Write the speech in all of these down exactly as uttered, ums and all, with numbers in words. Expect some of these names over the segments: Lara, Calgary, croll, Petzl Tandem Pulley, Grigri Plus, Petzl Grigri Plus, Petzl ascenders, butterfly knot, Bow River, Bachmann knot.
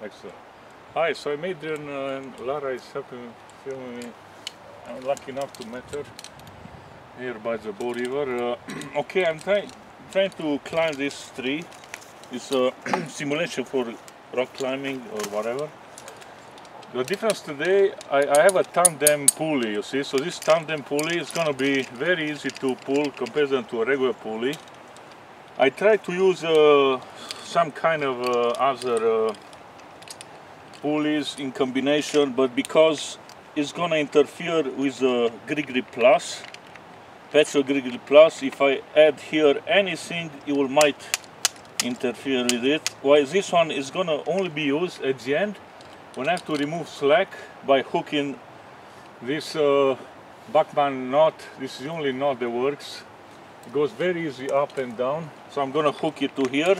Excellent. Hi, so I made an, uh, and Lara is helping filming me. I'm lucky enough to meet her here by the Bow River. Uh, okay, I'm trying trying to climb this tree. It's a simulation for rock climbing or whatever. The difference today, I, I have a tandem pulley, you see, so this tandem pulley is going to be very easy to pull compared to a regular pulley. I tried to use uh, some kind of uh, other uh, pulleys in combination, but because it's going to interfere with the Grigri Plus, Petzl Grigri Plus, if I add here anything, it will might interfere with it, while this one is going to only be used at the end when I have to remove slack by hooking this uh, Bachmann knot. This is the only knot that works. It goes very easy up and down. So I'm gonna hook it to here.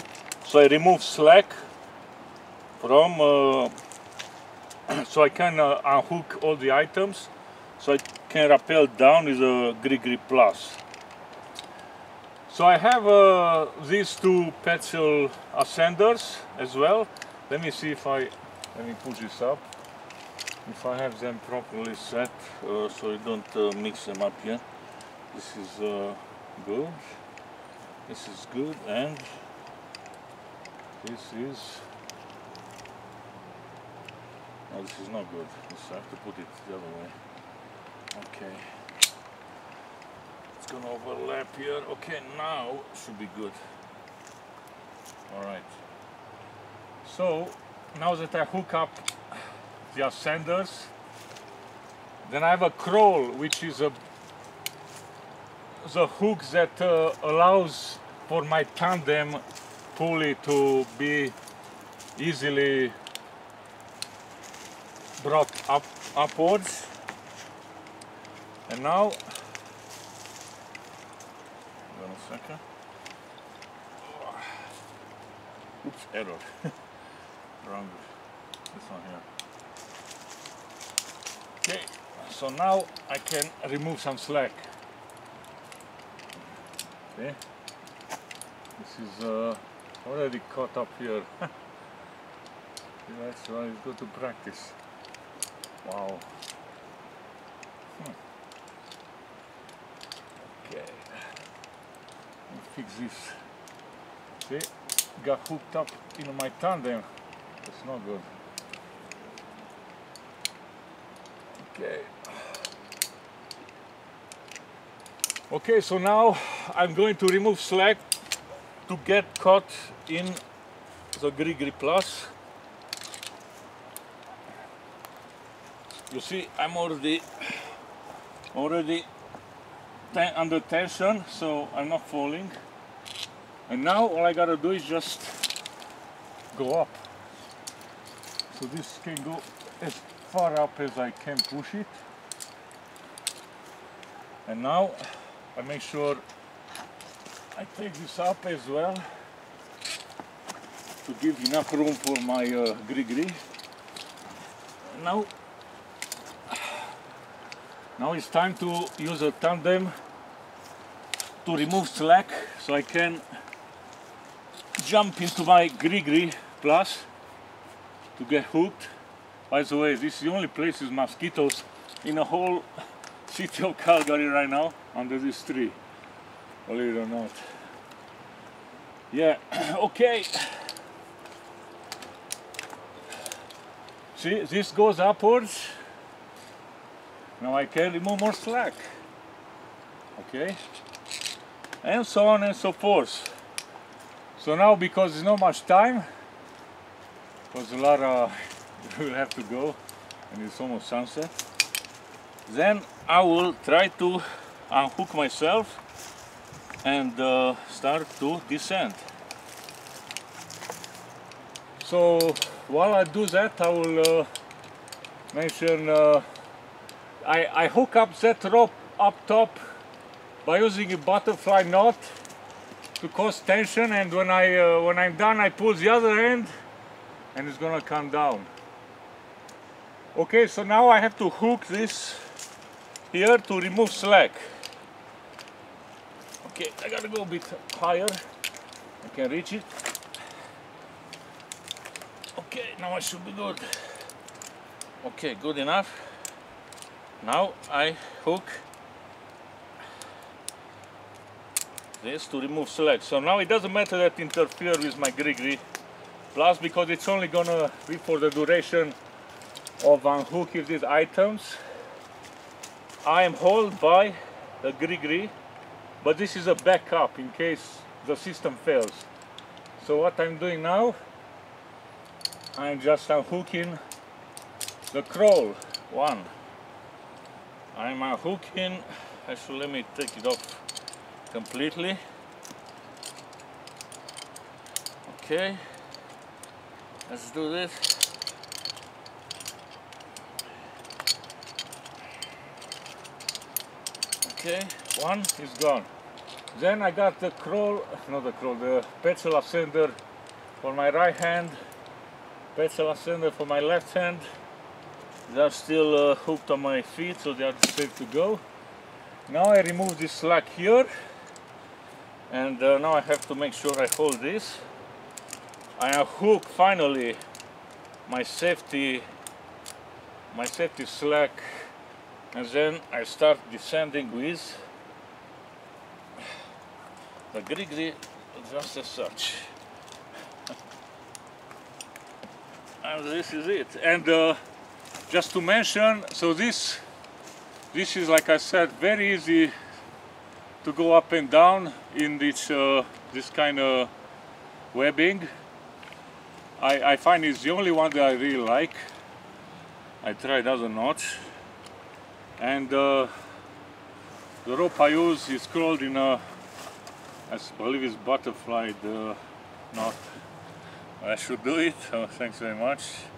So I remove slack from, uh, so I can uh, unhook all the items. So I can rappel down with a Grigri Plus. So I have uh, these two Petzl ascenders as well. Let me see if I. Let me push this up, if I have them properly set, uh, so you don't uh, mix them up here. This is uh, good, this is good, and this is, no, this is not good, I have to put it the other way. Okay, it's gonna overlap here. Okay, now should be good. Alright, so now that I hook up the ascenders, then I have a croll, which is a the hook that uh, allows for my tandem pulley to be easily brought up upwards. And now, wait a second. Oops, error. Wrong. This one here. Okay, so now I can remove some slack. Okay, this is uh, already caught up here. That's why it's good to practice. Wow. Hmm. Okay, let's fix this. See, got hooked up in my tandem. It's not good. Okay. Okay, so now I'm going to remove slack to get caught in the Grigri Plus. You see, I'm already already ten under tension, so I'm not falling. And now all I gotta do is just go up. So this can go as far up as I can push it. And now I make sure I take this up as well to give enough room for my uh, Grigri. Now, now it's time to use a tandem to remove slack so I can jump into my Grigri Plus to get hooked. By the way, this is the only place with mosquitoes in the whole city of Calgary right now, under this tree, believe it or not. Yeah, okay. See, this goes upwards. Now I can remove more slack. Okay. And so on and so forth. So now, because there's not much time, because Lara will have to go and it's almost sunset, then I will try to unhook myself and uh, start to descend. So while I do that, I will uh, mention uh, I, I hook up that rope up top by using a butterfly knot to cause tension, and when, I, uh, when I'm done, I pull the other end and it's gonna come down. Okay, so now I have to hook this here to remove slack. Okay, I gotta go a bit higher. I can reach it. Okay, now I should be good. Okay, good enough. Now I hook this to remove slack. So now it doesn't matter that interfere with my Grigri Plus, because it's only gonna be for the duration of unhooking these items. I am held by the Grigri, but this is a backup in case the system fails. So what I'm doing now, I'm just unhooking the croll one. I'm unhooking, actually let me take it off completely. Okay, let's do this. Okay, one is gone. Then I got the croll, not the croll, the Petzl ascender for my right hand, Petzl ascender for my left hand. They are still uh, hooked on my feet, so they are safe to go. Now I remove this slack here, and uh, now I have to make sure I hold this. I unhook finally my safety, my safety slack, and then I start descending with the Grigri just as such. And this is it. And uh, just to mention, so this this is, like I said, very easy to go up and down in this uh, this kind of webbing. I, I find it's the only one that I really like. I tried other knots, and uh, the rope I use is called in a, I believe it's butterfly knot. I should do it. So thanks very much.